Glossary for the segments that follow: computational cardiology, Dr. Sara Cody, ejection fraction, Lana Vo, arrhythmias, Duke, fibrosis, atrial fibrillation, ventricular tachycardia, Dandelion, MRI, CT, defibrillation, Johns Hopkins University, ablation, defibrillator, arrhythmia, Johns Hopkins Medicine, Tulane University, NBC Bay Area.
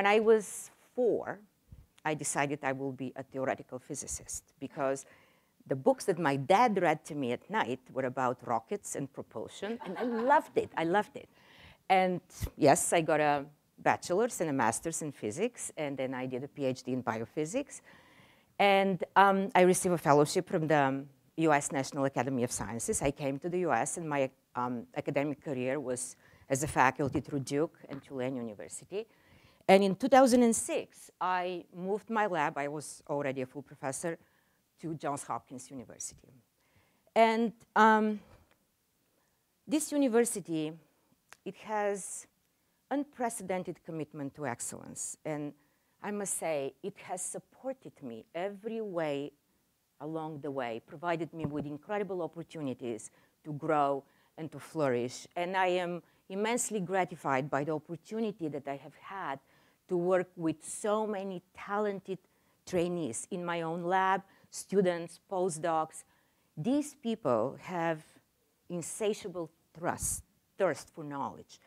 When I was 4, I decided I will be a theoretical physicist because the books that my dad read to me at night were about rockets and propulsion, and I loved it, I loved it. And yes, I got a bachelor's and a master's in physics, and then I did a PhD in biophysics. And I received a fellowship from the US National Academy of Sciences. I came to the US, and my academic career was as a faculty through Duke and Tulane University. And in 2006, I moved my lab, I was already a full professor, to Johns Hopkins University. And this university, it has unprecedented commitment to excellence. And I must say, it has supported me every way along the way, provided me with incredible opportunities to grow and to flourish. And I am immensely gratified by the opportunity that I have had to work with so many talented trainees in my own lab, students, postdocs. These people have insatiable thirst for knowledge.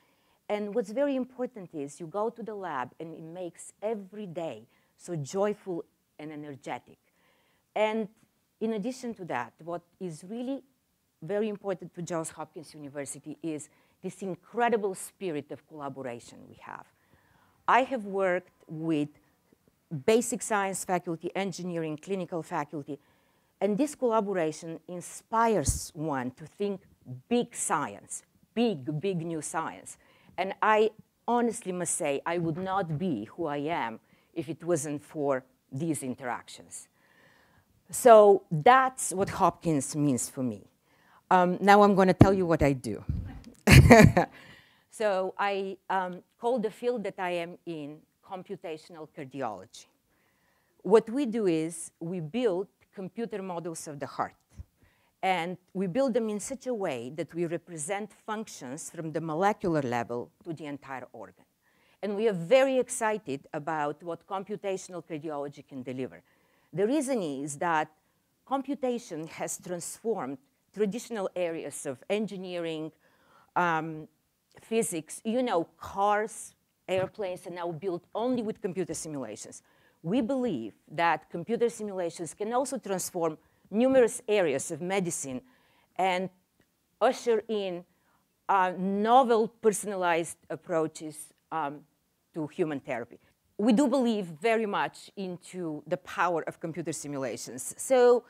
And what's very important is you go to the lab and it makes every day so joyful and energetic. And in addition to that, what is really very important to Johns Hopkins University is this incredible spirit of collaboration we have. I have worked with basic science faculty, engineering, clinical faculty, and this collaboration inspires one to think big science, big new science. And I honestly must say, I would not be who I am if it wasn't for these interactions. So that's what Hopkins means for me. Now I'm going to tell you what I do. So I call the field that I am in computational cardiology. What we do is we build computer models of the heart. And we build them in such a way that we represent functions from the molecular level to the entire organ. And we are very excited about what computational cardiology can deliver. The reason is that computation has transformed traditional areas of engineering, physics, you know, cars, airplanes are now built only with computer simulations. We believe that computer simulations can also transform numerous areas of medicine and usher in novel personalized approaches to human therapy. We do believe very much into the power of computer simulations. So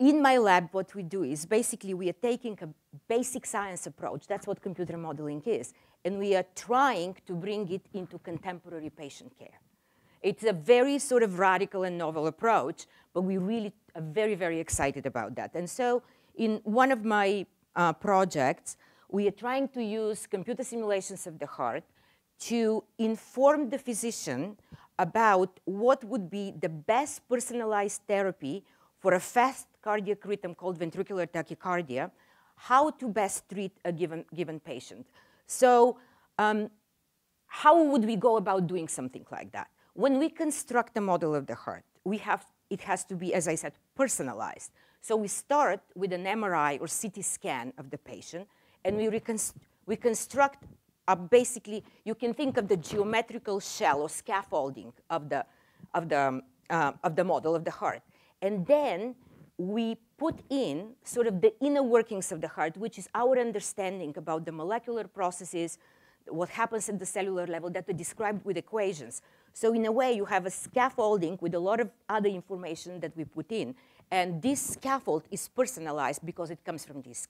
in my lab, what we do is basically we are taking a basic science approach. That's what computer modeling is. And we are trying to bring it into contemporary patient care. It's a very sort of radical and novel approach, but we really are very, very excited about that. And so in one of my projects, we are trying to use computer simulations of the heart to inform the physician about what would be the best personalized therapy for a fast cardiac rhythm called ventricular tachycardia, how to best treat a given patient. So how would we go about doing something like that? When we construct a model of the heart, it has to be, as I said, personalized. So we start with an MRI or CT scan of the patient, and we construct basically, you can think of the geometrical shell or scaffolding of the model of the heart. And then we put in sort of the inner workings of the heart, which is our understanding about the molecular processes, what happens at the cellular level that we described with equations. So in a way, you have a scaffolding with a lot of other information that we put in. And this scaffold is personalized because it comes from these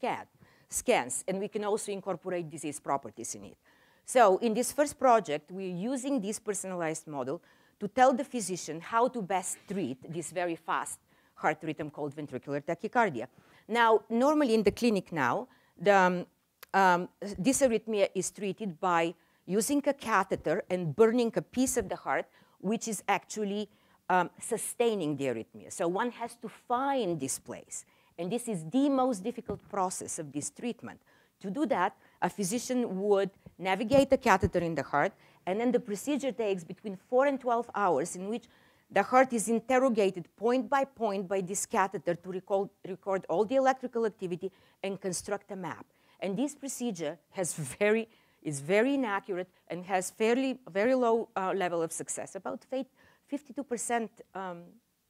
scans. And we can also incorporate disease properties in it. So in this first project, we're using this personalized model to tell the physician how to best treat this very fast heart rhythm called ventricular tachycardia. Now, normally in the clinic now, this arrhythmia is treated by using a catheter and burning a piece of the heart, which is actually sustaining the arrhythmia. So one has to find this place. And this is the most difficult process of this treatment. To do that, a physician would navigate a catheter in the heart, and then the procedure takes between 4 and 12 hours in which the heart is interrogated point by point by this catheter to record all the electrical activity and construct a map. And this procedure has very is very inaccurate and has very low level of success, about 52%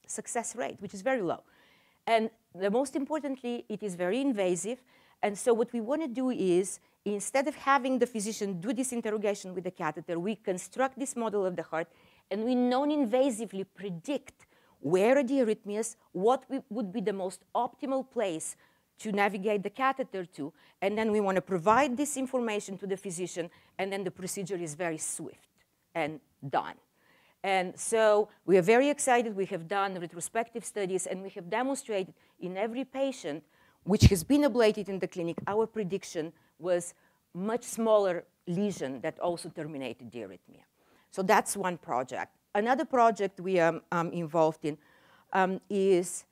success rate, which is very low. And the most importantly, it is very invasive. And so what we want to do is, instead of having the physician do this interrogation with the catheter, we construct this model of the heart, and we non-invasively predict where are the arrhythmias, what would be the most optimal place to navigate the catheter to, and then we want to provide this information to the physician, and then the procedure is very swift and done. And so we are very excited. We have done retrospective studies, and we have demonstrated in every patient which has been ablated in the clinic, our prediction was much smaller lesion that also terminated the arrhythmia. So that's one project. Another project we are involved in is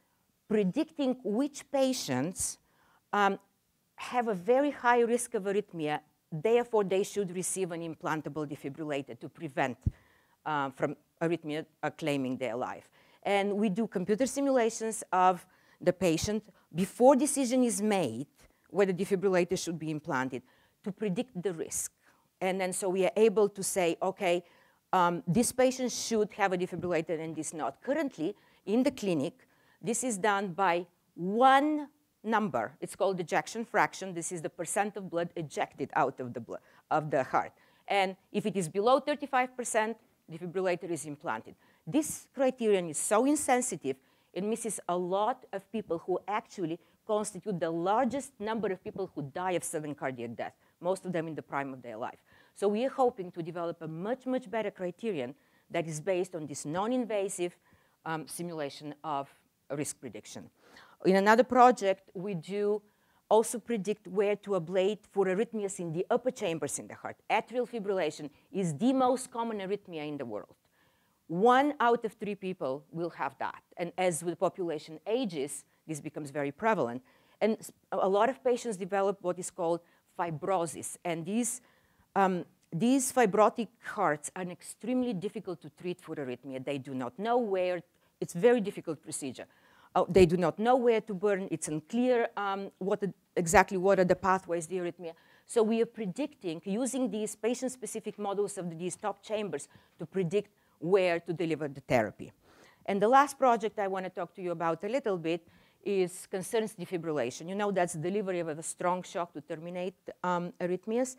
predicting which patients have a very high risk of arrhythmia. Therefore, they should receive an implantable defibrillator to prevent from arrhythmia claiming their life. And we do computer simulations of the patient before decision is made whether defibrillator should be implanted to predict the risk. And then so we are able to say, okay, this patient should have a defibrillator and this not. Currently, in the clinic, this is done by one number. It's called ejection fraction. This is the percent of blood ejected out of the, heart. And if it is below 35%, defibrillator is implanted. This criterion is so insensitive, it misses a lot of people who actually constitute the largest number of people who die of sudden cardiac death, most of them in the prime of their life. So we are hoping to develop a much, much better criterion that is based on this non-invasive simulation of risk prediction. In another project, we do also predict where to ablate for arrhythmias in the upper chambers in the heart. Atrial fibrillation is the most common arrhythmia in the world. 1 out of 3 people will have that. And as the population ages, this becomes very prevalent. And a lot of patients develop what is called fibrosis. And these fibrotic hearts are extremely difficult to treat for arrhythmia. They do not know where. It's a very difficult procedure. They do not know where to burn. It's unclear exactly what are the pathways, the arrhythmia. So we are predicting, using these patient-specific models of these top chambers to predict where to deliver the therapy. And the last project I want to talk to you about a little bit is concerns defibrillation. You know, that's delivery of a strong shock to terminate arrhythmias.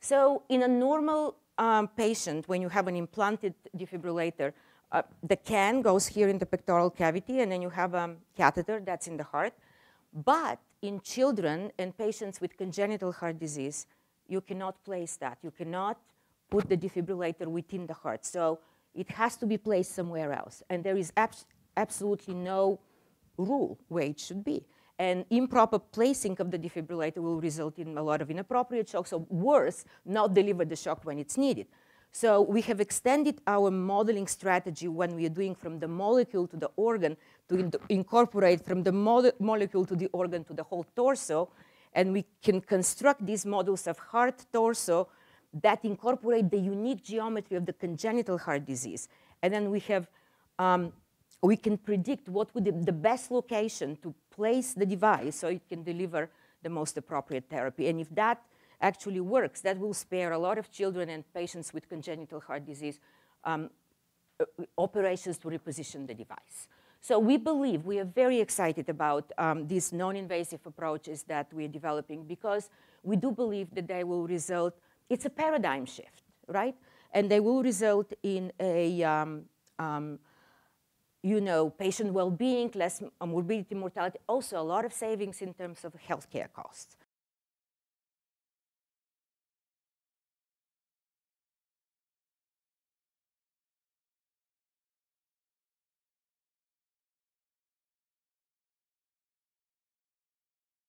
So in a normal patient, when you have an implanted defibrillator, the can goes here in the pectoral cavity, and then you have a catheter that's in the heart. But in children and patients with congenital heart disease, you cannot place that. You cannot put the defibrillator within the heart. So it has to be placed somewhere else. And there is absolutely no rule where it should be. And improper placing of the defibrillator will result in a lot of inappropriate shocks, or worse, not deliver the shock when it's needed. So we have extended our modeling strategy when we are doing from the molecule to the organ to incorporate from the molecule to the organ to the whole torso. And we can construct these models of heart torso that incorporate the unique geometry of the congenital heart disease. And then we have, we can predict what would be the best location to place the device so it can deliver the most appropriate therapy. And if that actually works, that will spare a lot of children and patients with congenital heart disease operations to reposition the device. So we believe, we are very excited about these non-invasive approaches that we're developing, because we do believe that they will result, it's a paradigm shift, right? And they will result in a, you know, patient well-being, less morbidity, mortality, also a lot of savings in terms of healthcare costs.